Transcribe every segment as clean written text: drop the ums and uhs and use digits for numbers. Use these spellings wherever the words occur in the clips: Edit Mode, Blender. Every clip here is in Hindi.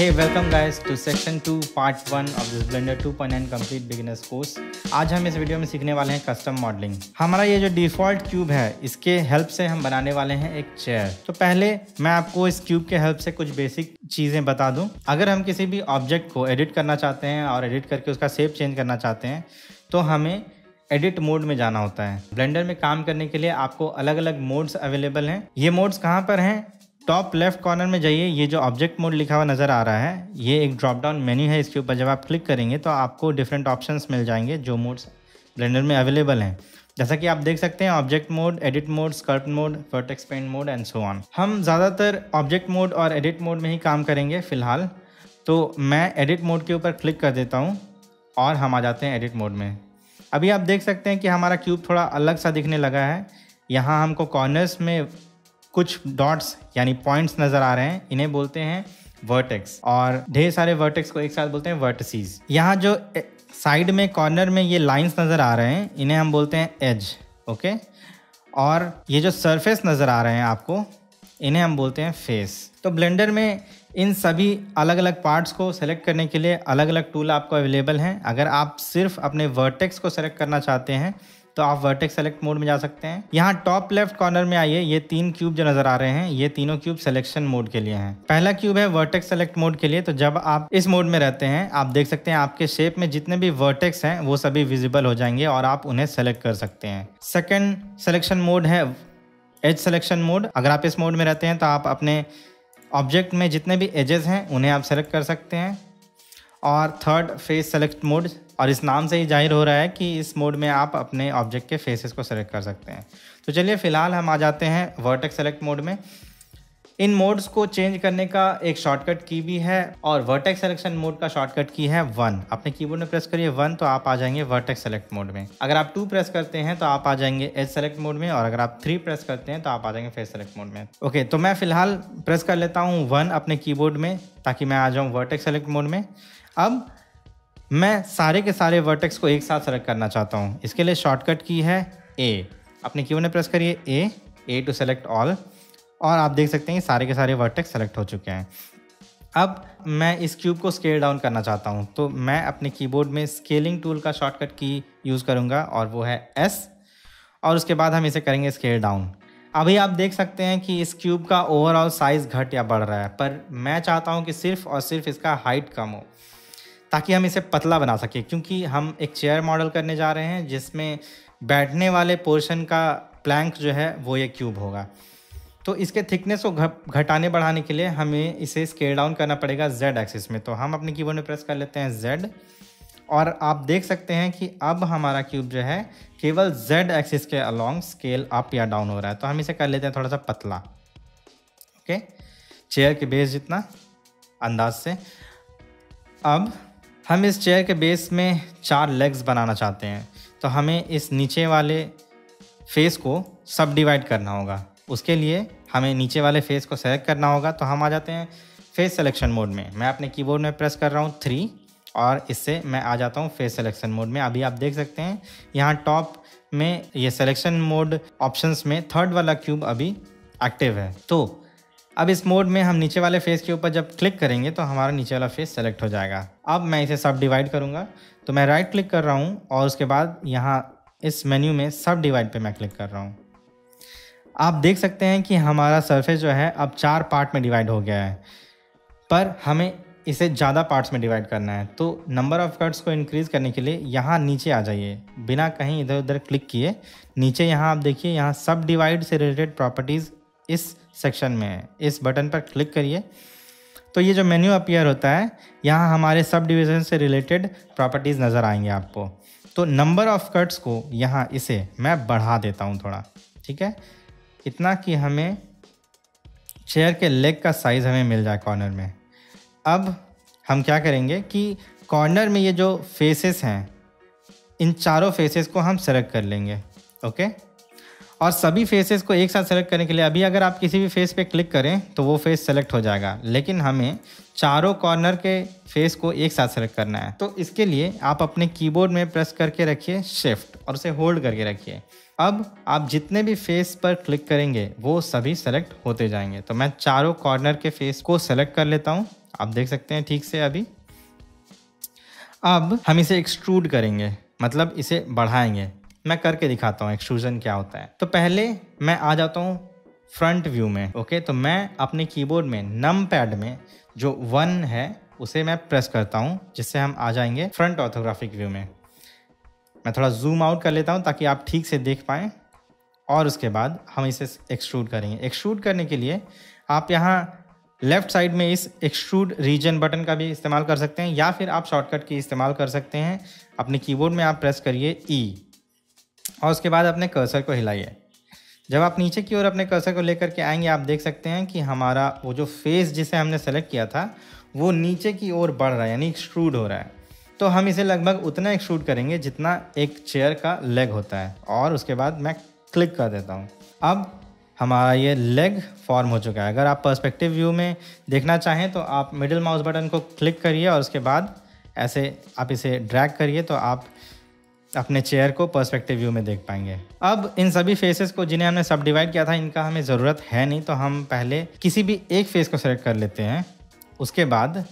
Hey, welcome guys to section 2 part 1 of this Blender 2.9 complete beginners course। आज हम इस वीडियो में सीखने वाले हैं कस्टम मॉडलिंग। हमारा ये जो डिफॉल्ट क्यूब है इसके हेल्प से हम बनाने वाले हैं एक चेयर। तो पहले मैं आपको इस क्यूब के हेल्प से कुछ बेसिक चीजें बता दूं। अगर हम किसी भी ऑब्जेक्ट को एडिट करना चाहते हैं और एडिट करके उसका शेप चेंज करना चाहते हैं तो हमें एडिट मोड में जाना होता है। ब्लेंडर में काम करने के लिए आपको अलग अलग मोड्स अवेलेबल हैं। ये मोड्स कहाँ पर हैं? टॉप लेफ्ट कॉर्नर में जाइए, ये जो ऑब्जेक्ट मोड लिखा हुआ नज़र आ रहा है ये एक ड्रॉप डाउन मेन्यू है। इसके ऊपर जब आप क्लिक करेंगे तो आपको डिफरेंट ऑप्शंस मिल जाएंगे जो मोड्स ब्लेंडर में अवेलेबल हैं। जैसा कि आप देख सकते हैं object mode, edit mode, sculpt mode, vertex paint mode and so on. हम ज़्यादातर ऑब्जेक्ट मोड और एडिट मोड में ही काम करेंगे फ़िलहाल, तो मैं एडिट मोड के ऊपर क्लिक कर देता हूँ और हम आ जाते हैं एडिट मोड में। अभी आप देख सकते हैं कि हमारा क्यूब थोड़ा अलग सा दिखने लगा है। यहाँ हमको कॉर्नर्स में कुछ डॉट्स यानी पॉइंट्स नज़र आ रहे हैं, इन्हें बोलते हैं वर्टेक्स और ढेर सारे वर्टेक्स को एक साथ बोलते हैं वर्टिसेस। यहाँ जो साइड में कॉर्नर में ये लाइंस नज़र आ रहे हैं इन्हें हम बोलते हैं एज। ओके, और ये जो सरफेस नज़र आ रहे हैं आपको इन्हें हम बोलते हैं फेस। तो ब्लेंडर में इन सभी अलग अलग पार्ट्स को सेलेक्ट करने के लिए अलग अलग टूल आपको अवेलेबल हैं। अगर आप सिर्फ अपने वर्टेक्स को सेलेक्ट करना चाहते हैं तो आप वर्टेक्स सेलेक्ट मोड में जा सकते हैं। यहाँ टॉप लेफ्ट कॉर्नर में आइए, ये तीन क्यूब जो नज़र आ रहे हैं ये तीनों क्यूब सिलेक्शन मोड के लिए हैं। पहला क्यूब है वर्टेक्स सेलेक्ट मोड के लिए। तो जब आप इस मोड में रहते हैं आप देख सकते हैं आपके शेप में जितने भी वर्टेक्स हैं वो सभी विजिबल हो जाएंगे और आप उन्हें सेलेक्ट कर सकते हैं। सेकेंड सेलेक्शन मोड है एज सेलेक्शन मोड। अगर आप इस मोड में रहते हैं तो आप अपने ऑब्जेक्ट में जितने भी एजेस हैं उन्हें आप सेलेक्ट कर सकते हैं। और थर्ड फेस सेलेक्ट मोड, और इस नाम से ही जाहिर हो रहा है कि इस मोड में आप अपने ऑब्जेक्ट के फेसेस को सेलेक्ट कर सकते हैं। तो चलिए फ़िलहाल हम आ जाते हैं वर्टेक्स सेलेक्ट मोड में। इन मोड्स को चेंज करने का एक शॉर्टकट की भी है और वर्टेक्स सेलेक्शन मोड का शॉर्टकट की है 1। अपने कीबोर्ड में प्रेस करिए 1 तो आप आ जाएंगे वर्टेक्स सेलेक्ट मोड में। अगर आप 2 प्रेस करते हैं तो आप आ जाएंगे एज सेलेक्ट मोड में, और अगर आप 3 प्रेस करते हैं तो आप आ जाएंगे फेस सेलेक्ट मोड में। ओके, तो मैं फ़िलहाल प्रेस कर लेता हूँ 1 अपने कीबोर्ड में ताकि मैं आ जाऊँ वर्टेक्स सेलेक्ट मोड में। अब मैं सारे के सारे वर्टेक्स को एक साथ सेलेक्ट करना चाहता हूँ। इसके लिए शॉर्टकट की है ए। अपने कीबोर्ड में प्रेस करिए ए टू सेलेक्ट ऑल, और आप देख सकते हैं सारे के सारे वर्टेक्स सेलेक्ट हो चुके हैं। अब मैं इस क्यूब को स्केल डाउन करना चाहता हूं, तो मैं अपने कीबोर्ड में स्केलिंग टूल का शॉर्टकट की यूज़ करूंगा और वो है S, और उसके बाद हम इसे करेंगे स्केल डाउन। अभी आप देख सकते हैं कि इस क्यूब का ओवरऑल साइज़ घट या बढ़ रहा है, पर मैं चाहता हूँ कि सिर्फ और सिर्फ इसका हाइट कम हो ताकि हम इसे पतला बना सकें, क्योंकि हम एक चेयर मॉडल करने जा रहे हैं जिसमें बैठने वाले पोर्शन का प्लैंक जो है वो ये क्यूब होगा। तो इसके थिकनेस को घटाने बढ़ाने के लिए हमें इसे स्केल डाउन करना पड़ेगा Z एक्सिस में। तो हम अपने कीबोर्ड में प्रेस कर लेते हैं Z, और आप देख सकते हैं कि अब हमारा क्यूब जो है केवल Z एक्सिस के अलॉन्ग स्केल अप या डाउन हो रहा है। तो हम इसे कर लेते हैं थोड़ा सा पतला, ओके, चेयर के बेस जितना अंदाज से। अब हम इस चेयर के बेस में 4 लेग्स बनाना चाहते हैं, तो हमें इस नीचे वाले फेस को सब डिवाइड करना होगा। उसके लिए हमें नीचे वाले फेस को सेलेक्ट करना होगा। तो हम आ जाते हैं फेस सिलेक्शन मोड में। मैं अपने कीबोर्ड में प्रेस कर रहा हूँ 3 और इससे मैं आ जाता हूँ फेस सिलेक्शन मोड में। अभी आप देख सकते हैं यहाँ टॉप में ये सिलेक्शन मोड ऑप्शंस में 3rd वाला क्यूब अभी एक्टिव है। तो अब इस मोड में हम नीचे वाले फेस के ऊपर जब क्लिक करेंगे तो हमारा नीचे वाला फेस सेलेक्ट हो जाएगा। अब मैं इसे सब डिवाइड करूँगा, तो मैं राइट क्लिक कर रहा हूँ और उसके बाद यहाँ इस मेन्यू में सब डिवाइड पर मैं क्लिक कर रहा हूँ। आप देख सकते हैं कि हमारा सरफेस जो है अब 4 पार्ट में डिवाइड हो गया है, पर हमें इसे ज़्यादा पार्ट्स में डिवाइड करना है। तो नंबर ऑफ कट्स को इंक्रीज़ करने के लिए यहाँ नीचे आ जाइए बिना कहीं इधर उधर क्लिक किए। नीचे यहाँ आप देखिए यहाँ सब डिवाइड से रिलेटेड प्रॉपर्टीज़ इस सेक्शन में है, इस बटन पर क्लिक करिए। तो ये जो मेन्यू अपीयर होता है यहाँ हमारे सब डिवीज़न से रिलेटेड प्रॉपर्टीज़ नज़र आएंगे आपको। तो नंबर ऑफ कट्स को यहाँ इसे मैं बढ़ा देता हूँ थोड़ा, ठीक है, इतना कि हमें चेयर के लेग का साइज़ हमें मिल जाए कॉर्नर में। अब हम क्या करेंगे कि कॉर्नर में ये जो फेसेस हैं इन चारों फेसेस को हम सेलेक्ट कर लेंगे, ओके, और सभी फेसेस को एक साथ सेलेक्ट करने के लिए अभी अगर आप किसी भी फेस पे क्लिक करें तो वो फेस सेलेक्ट हो जाएगा, लेकिन हमें चारों कॉर्नर के फेस को एक साथ सेलेक्ट करना है। तो इसके लिए आप अपने कीबोर्ड में प्रेस करके रखिए शिफ्ट और उसे होल्ड करके रखिए। अब आप जितने भी फेस पर क्लिक करेंगे वो सभी सेलेक्ट होते जाएंगे। तो मैं चारों कॉर्नर के फेस को सेलेक्ट कर लेता हूँ। आप देख सकते हैं ठीक से अभी। अब हम इसे एक्सट्रूड करेंगे, मतलब इसे बढ़ाएंगे। मैं करके दिखाता हूँ एक्सट्रूजन क्या होता है। तो पहले मैं आ जाता हूँ फ्रंट व्यू में। ओके, तो मैं अपने कीबोर्ड में नम पैड में जो 1 है उसे मैं प्रेस करता हूँ, जिससे हम आ जाएंगे फ्रंट ऑर्थोग्राफिक व्यू में। मैं थोड़ा जूम आउट कर लेता हूँ ताकि आप ठीक से देख पाएँ, और उसके बाद हम इसे एक्सट्रूड करेंगे। एक्सट्रूड करने के लिए आप यहाँ लेफ़्ट साइड में इस एक्सट्रूड रीजन बटन का भी इस्तेमाल कर सकते हैं, या फिर आप शॉर्टकट की इस्तेमाल कर सकते हैं। अपने कीबोर्ड में आप प्रेस करिए ई, और उसके बाद अपने कर्सर को हिलाइए। जब आप नीचे की ओर अपने कर्सर को लेकर के आएंगे, आप देख सकते हैं कि हमारा वो जो फेस जिसे हमने सेलेक्ट किया था वो नीचे की ओर बढ़ रहा है, यानी एक्सट्रूड हो रहा है। तो हम इसे लगभग उतना एक्सट्रूड करेंगे जितना एक चेयर का लेग होता है, और उसके बाद मैं क्लिक कर देता हूँ। अब हमारा ये लेग फॉर्म हो चुका है। अगर आप पर्सपेक्टिव व्यू में देखना चाहें तो आप मिडिल माउस बटन को क्लिक करिए, और उसके बाद ऐसे आप इसे ड्रैग करिए, तो आप अपने चेयर को पर्सपेक्टिव व्यू में देख पाएंगे। अब इन सभी फेसेस को जिन्हें हमने सब डिवाइड किया था, इनका हमें ज़रूरत है नहीं, तो हम पहले किसी भी एक फेस को सेलेक्ट कर लेते हैं। उसके बाद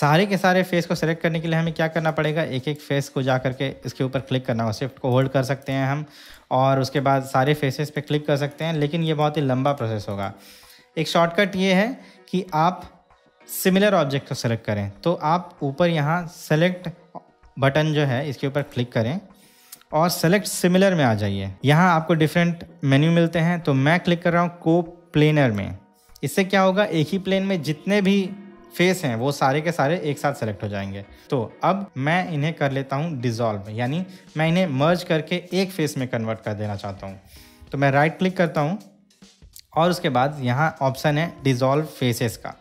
सारे के सारे फेस को सेलेक्ट करने के लिए हमें क्या करना पड़ेगा, एक एक फेस को जा करके इसके ऊपर क्लिक करना होगा। शिफ्ट को होल्ड कर सकते हैं हम, और उसके बाद सारे फेसेस पे क्लिक कर सकते हैं, लेकिन ये बहुत ही लंबा प्रोसेस होगा। एक शॉर्टकट ये है कि आप सिमिलर ऑब्जेक्ट को सेलेक्ट करें। तो आप ऊपर यहाँ सेलेक्ट बटन जो है इसके ऊपर क्लिक करें और सेलेक्ट सिमिलर में आ जाइए। यहाँ आपको डिफरेंट मेन्यू मिलते हैं, तो मैं क्लिक कर रहा हूँ को प्लेनर में। इससे क्या होगा, एक ही प्लेन में जितने भी फेस हैं वो सारे के सारे एक साथ सेलेक्ट हो जाएंगे। तो अब मैं इन्हें कर लेता हूँ डिज़ोल्व, यानी मैं इन्हें मर्ज करके एक फेस में कन्वर्ट कर देना चाहता हूँ। तो मैं राइट क्लिक करता हूँ, और उसके बाद यहाँ ऑप्शन है डिज़ोल्व फेसेस का,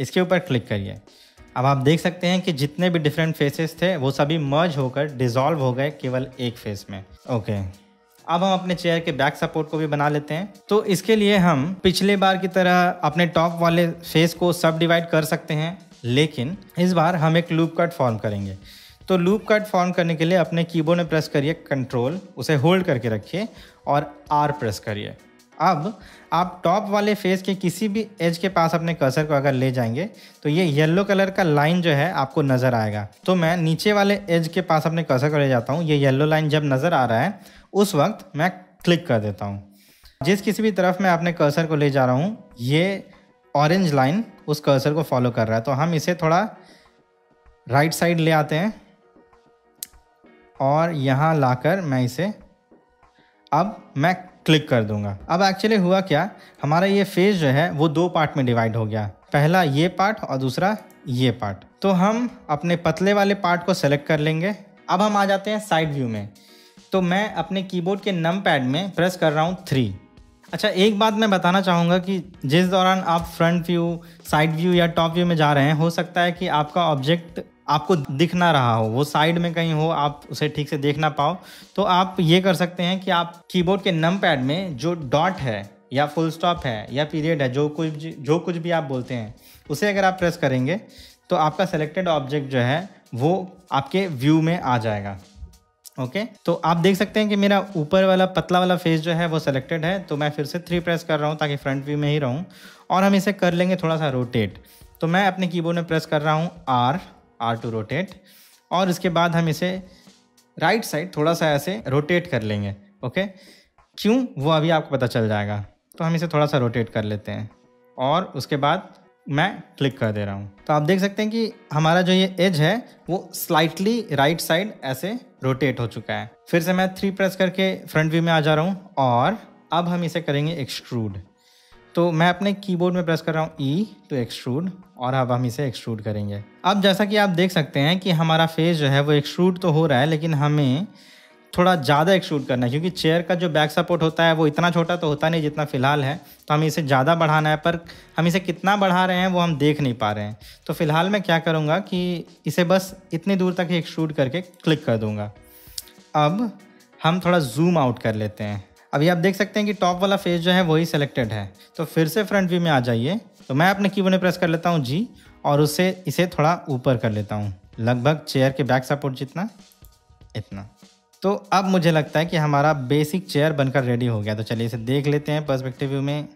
इसके ऊपर क्लिक करिए। अब आप देख सकते हैं कि जितने भी डिफरेंट फेसेस थे वो सभी मर्ज होकर डिज़ोल्व हो गए केवल एक फेस में। ओके, अब हम अपने चेयर के बैक सपोर्ट को भी बना लेते हैं। तो इसके लिए हम पिछले बार की तरह अपने टॉप वाले फेस को सब डिवाइड कर सकते हैं, लेकिन इस बार हम एक लूप कट फॉर्म करेंगे। तो लूप कट फॉर्म करने के लिए अपने कीबोर्ड में प्रेस करिए कंट्रोल, उसे होल्ड करके रखिए और आर प्रेस करिए। अब आप टॉप वाले फेस के किसी भी एज के पास अपने कर्सर को अगर ले जाएंगे तो ये येलो कलर का लाइन जो है आपको नज़र आएगा। तो मैं नीचे वाले एज के पास अपने कर्सर को ले जाता हूँ। ये येलो लाइन जब नज़र आ रहा है उस वक्त मैं क्लिक कर देता हूँ। जिस किसी भी तरफ मैं अपने कर्सर को ले जा रहा हूँ, ये ऑरेंज लाइन उस कर्सर को फॉलो कर रहा है। तो हम इसे थोड़ा राइट साइड ले आते हैं, और यहाँ लाकर मैं इसे अब मैं क्लिक कर दूंगा। अब एक्चुअली हुआ क्या, हमारा ये फेस जो है वो दो पार्ट में डिवाइड हो गया, पहला ये पार्ट और दूसरा ये पार्ट। तो हम अपने पतले वाले पार्ट को सेलेक्ट कर लेंगे। अब हम आ जाते हैं साइड व्यू में। तो मैं अपने कीबोर्ड के नम पैड में प्रेस कर रहा हूँ 3। अच्छा, एक बात मैं बताना चाहूँगा कि जिस दौरान आप फ्रंट व्यू, साइड व्यू या टॉप व्यू में जा रहे हैं, हो सकता है कि आपका ऑब्जेक्ट आपको दिख ना रहा हो, वो साइड में कहीं हो, आप उसे ठीक से देख ना पाओ। तो आप ये कर सकते हैं कि आप कीबोर्ड के नम पैड में जो डॉट है या फुल स्टॉप है या पीरियड है, जो कुछ भी आप बोलते हैं, उसे अगर आप प्रेस करेंगे तो आपका सेलेक्टेड ऑब्जेक्ट जो है वो आपके व्यू में आ जाएगा। ओके, तो आप देख सकते हैं कि मेरा ऊपर वाला पतला वाला फेस जो है वो सेलेक्टेड है। तो मैं फिर से 3 प्रेस कर रहा हूँ ताकि फ्रंट व्यू में ही रहूँ, और हम इसे कर लेंगे थोड़ा सा रोटेट। तो मैं अपने कीबोर्ड में प्रेस कर रहा हूँ आर टू रोटेट, और इसके बाद हम इसे राइट साइड थोड़ा सा ऐसे रोटेट कर लेंगे। ओके, क्यों वो अभी आपको पता चल जाएगा। तो हम इसे थोड़ा सा रोटेट कर लेते हैं, और उसके बाद मैं क्लिक कर दे रहा हूँ। तो आप देख सकते हैं कि हमारा जो ये एज है वो स्लाइटली राइट साइड ऐसे रोटेट हो चुका है। फिर से मैं 3 प्रेस करके फ्रंट व्यू में आ जा रहा हूँ, और अब हम इसे करेंगे एक्सट्रूड। तो मैं अपने कीबोर्ड में प्रेस कर रहा हूँ ई टू एक्सट्रूड, और अब हम इसे एक्सट्रूड करेंगे। अब जैसा कि आप देख सकते हैं कि हमारा फेस जो है वो एक्सट्रूड तो हो रहा है, लेकिन हमें थोड़ा ज़्यादा एक्सट्रूड करना है, क्योंकि चेयर का जो बैक सपोर्ट होता है वो इतना छोटा तो होता नहीं जितना फ़िलहाल है। तो हमें इसे ज़्यादा बढ़ाना है, पर हम इसे कितना बढ़ा रहे हैं वो हम देख नहीं पा रहे हैं। तो फ़िलहाल मैं क्या करूँगा कि इसे बस इतनी दूर तक ही एक्सट्रूड करके क्लिक कर दूँगा। अब हम थोड़ा जूम आउट कर लेते हैं। अभी आप देख सकते हैं कि टॉप वाला फेस जो है वही सेलेक्टेड है। तो फिर से फ्रंट व्यू में आ जाइए। तो मैं अपने कीबोर्ड में प्रेस कर लेता हूँ जी, और उससे इसे थोड़ा ऊपर कर लेता हूँ, लगभग चेयर के बैक सपोर्ट जितना, इतना। तो अब मुझे लगता है कि हमारा बेसिक चेयर बनकर रेडी हो गया। तो चलिए इसे देख लेते हैं पर्सपेक्टिव व्यू में।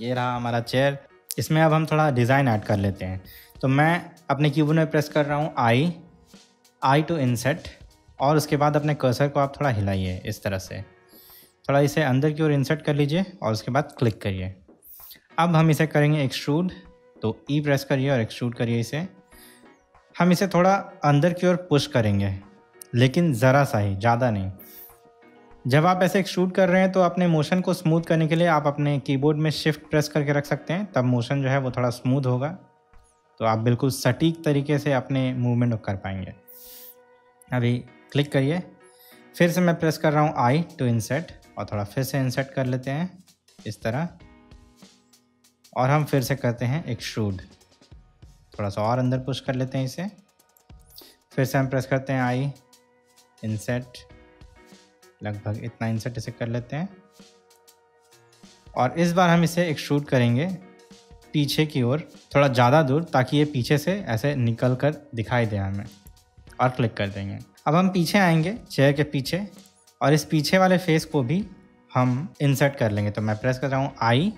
ये रहा हमारा चेयर। इसमें अब हम थोड़ा डिज़ाइन ऐड कर लेते हैं। तो मैं अपने कीबोर्ड में प्रेस कर रहा हूँ आई टू इंसर्ट, और उसके बाद अपने कर्सर को आप थोड़ा हिलाइए इस तरह से, थोड़ा इसे अंदर की ओर इंसर्ट कर लीजिए और उसके बाद क्लिक करिए। अब हम इसे करेंगे एक्सट्रूड, तो ई प्रेस करिए और एक्सट्रूड करिए इसे। हम इसे थोड़ा अंदर की ओर पुश करेंगे, लेकिन ज़रा सा ही, ज़्यादा नहीं। जब आप ऐसे एक्सट्रूड कर रहे हैं तो अपने मोशन को स्मूथ करने के लिए आप अपने कीबोर्ड में शिफ्ट प्रेस करके रख सकते हैं, तब मोशन जो है वो थोड़ा स्मूथ होगा, तो आप बिल्कुल सटीक तरीके से अपने मूवमेंट कर पाएंगे। अभी क्लिक करिए, फिर से मैं प्रेस कर रहा हूँ आई टू इंसर्ट, और थोड़ा फिर से इंसर्ट कर लेते हैं इस तरह, और हम फिर से करते हैं एक्सट्रूड, थोड़ा सा और अंदर पुश कर लेते हैं इसे। फिर से हम प्रेस करते हैं आई इंसर्ट, लगभग इतना इंसर्ट इसे कर लेते हैं, और इस बार हम इसे एक्सट्रूड करेंगे पीछे की ओर थोड़ा ज़्यादा दूर, ताकि ये पीछे से ऐसे निकल कर दिखाई दे हमें, और क्लिक कर देंगे। अब हम पीछे आएंगे चेयर के पीछे, और इस पीछे वाले फेस को भी हम इंसर्ट कर लेंगे। तो मैं प्रेस कर रहा हूँ आई,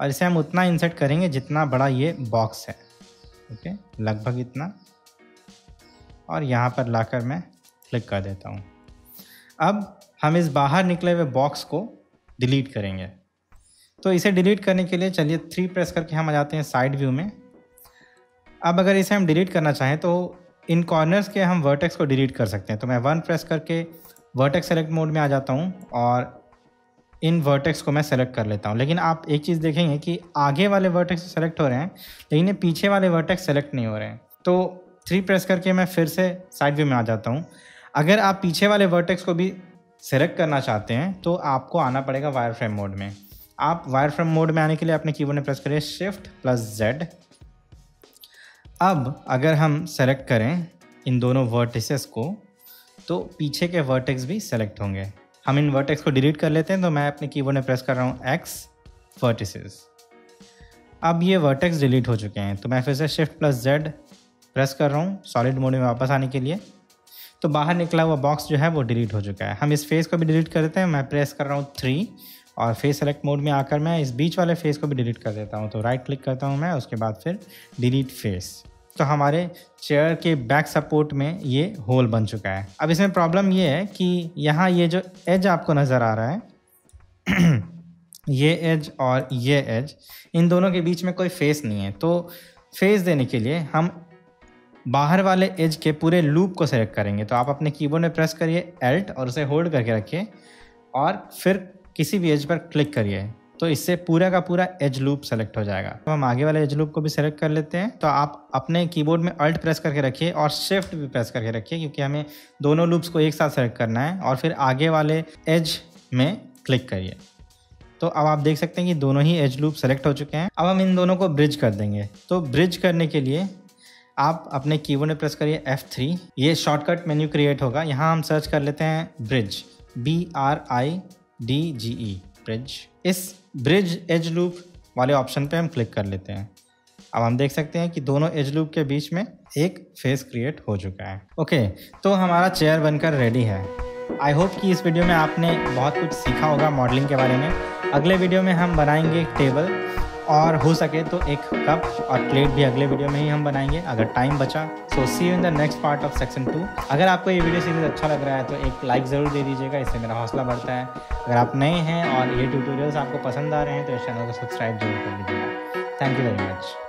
और इसे हम उतना इंसर्ट करेंगे जितना बड़ा ये बॉक्स है, ओके, लगभग इतना, और यहाँ पर लाकर मैं क्लिक कर देता हूँ। अब हम इस बाहर निकले हुए बॉक्स को डिलीट करेंगे। तो इसे डिलीट करने के लिए चलिए 3 प्रेस करके हम आ जाते हैं साइड व्यू में। अब अगर इसे हम डिलीट करना चाहें तो इन कॉर्नर्स के हम वर्टेक्स को डिलीट कर सकते हैं। तो मैं 1 प्रेस करके वर्टेक्स सेलेक्ट मोड में आ जाता हूँ और इन वर्टेक्स को मैं सेलेक्ट कर लेता हूँ। लेकिन आप एक चीज़ देखेंगे कि आगे वाले वर्टेक्स सेलेक्ट हो रहे हैं, लेकिन ये पीछे वाले वर्टेक्स सेलेक्ट नहीं हो रहे हैं। तो 3 प्रेस करके मैं फिर से साइड व्यू में आ जाता हूँ। अगर आप पीछे वाले वर्टेक्स को भी सेलेक्ट करना चाहते हैं तो आपको आना पड़ेगा वायरफ्रेम मोड में। आप वायरफ्रेम मोड में आने के लिए अपने कीबोर्ड में प्रेस करिए Shift+Z। अब अगर हम सेलेक्ट करें इन दोनों वर्टिसेस को तो पीछे के वर्टेक्स भी सेलेक्ट होंगे। हम इन वर्टेक्स को डिलीट कर लेते हैं, तो मैं अपने कीबोर्ड में प्रेस कर रहा हूँ X वर्टिसेस। अब ये वर्टेक्स डिलीट हो चुके हैं, तो मैं फिर से Shift+Z प्रेस कर रहा हूँ सॉलिड मोड में वापस आने के लिए। तो बाहर निकला हुआ बॉक्स जो है वो डिलीट हो चुका है। हम इस फेस को भी डिलीट कर देते हैं। मैं प्रेस कर रहा हूँ 3 और फेस सेलेक्ट मोड में आकर मैं इस बीच वाले फेस को भी डिलीट कर देता हूँ। तो राइट क्लिक करता हूँ मैं, उसके बाद फिर डिलीट फेस। तो हमारे चेयर के बैक सपोर्ट में ये होल बन चुका है। अब इसमें प्रॉब्लम ये है कि यहाँ ये जो एज आपको नज़र आ रहा है ये एज और ये एज, इन दोनों के बीच में कोई फेस नहीं है। तो फेस देने के लिए हम बाहर वाले एज के पूरे लूप को सेलेक्ट करेंगे। तो आप अपने कीबोर्ड में प्रेस करिए Alt और उसे होल्ड करके रखिए और फिर किसी भी एज पर क्लिक करिए, तो इससे पूरा का पूरा एज लूप सेलेक्ट हो जाएगा। तो हम आगे वाले एज लूप को भी सेलेक्ट कर लेते हैं। तो आप अपने कीबोर्ड में Alt प्रेस करके रखिए और Shift भी प्रेस करके रखिए, क्योंकि हमें दोनों लूप्स को एक साथ सेलेक्ट करना है, और फिर आगे वाले एज में क्लिक करिए। तो अब आप देख सकते हैं कि दोनों ही एज लूप सेलेक्ट हो चुके हैं। अब हम इन दोनों को ब्रिज कर देंगे। तो ब्रिज करने के लिए आप अपने कीबोर्ड में प्रेस करिए F3, ये शॉर्टकट मेन्यू क्रिएट होगा। यहाँ हम सर्च कर लेते हैं ब्रिज, BRIDGE, ब्रिज। इस ब्रिज एज लूप वाले ऑप्शन पे हम क्लिक कर लेते हैं। अब हम देख सकते हैं कि दोनों एज लूप के बीच में एक फेस क्रिएट हो चुका है। ओके, तो हमारा चेयर बनकर रेडी है। आई होप कि इस वीडियो में आपने बहुत कुछ सीखा होगा मॉडलिंग के बारे में। अगले वीडियो में हम बनाएंगे एक टेबल, और हो सके तो एक कप और प्लेट भी अगले वीडियो में ही हम बनाएंगे अगर टाइम बचा। So see you in the next part of section 2। अगर आपको ये वीडियो सीरीज अच्छा लग रहा है तो एक लाइक ज़रूर दे दीजिएगा, इससे मेरा हौसला बढ़ता है। अगर आप नए हैं और ये ट्यूटोरियल्स आपको पसंद आ रहे हैं तो इस चैनल को सब्सक्राइब जरूर कर दीजिएगा। Thank you very much.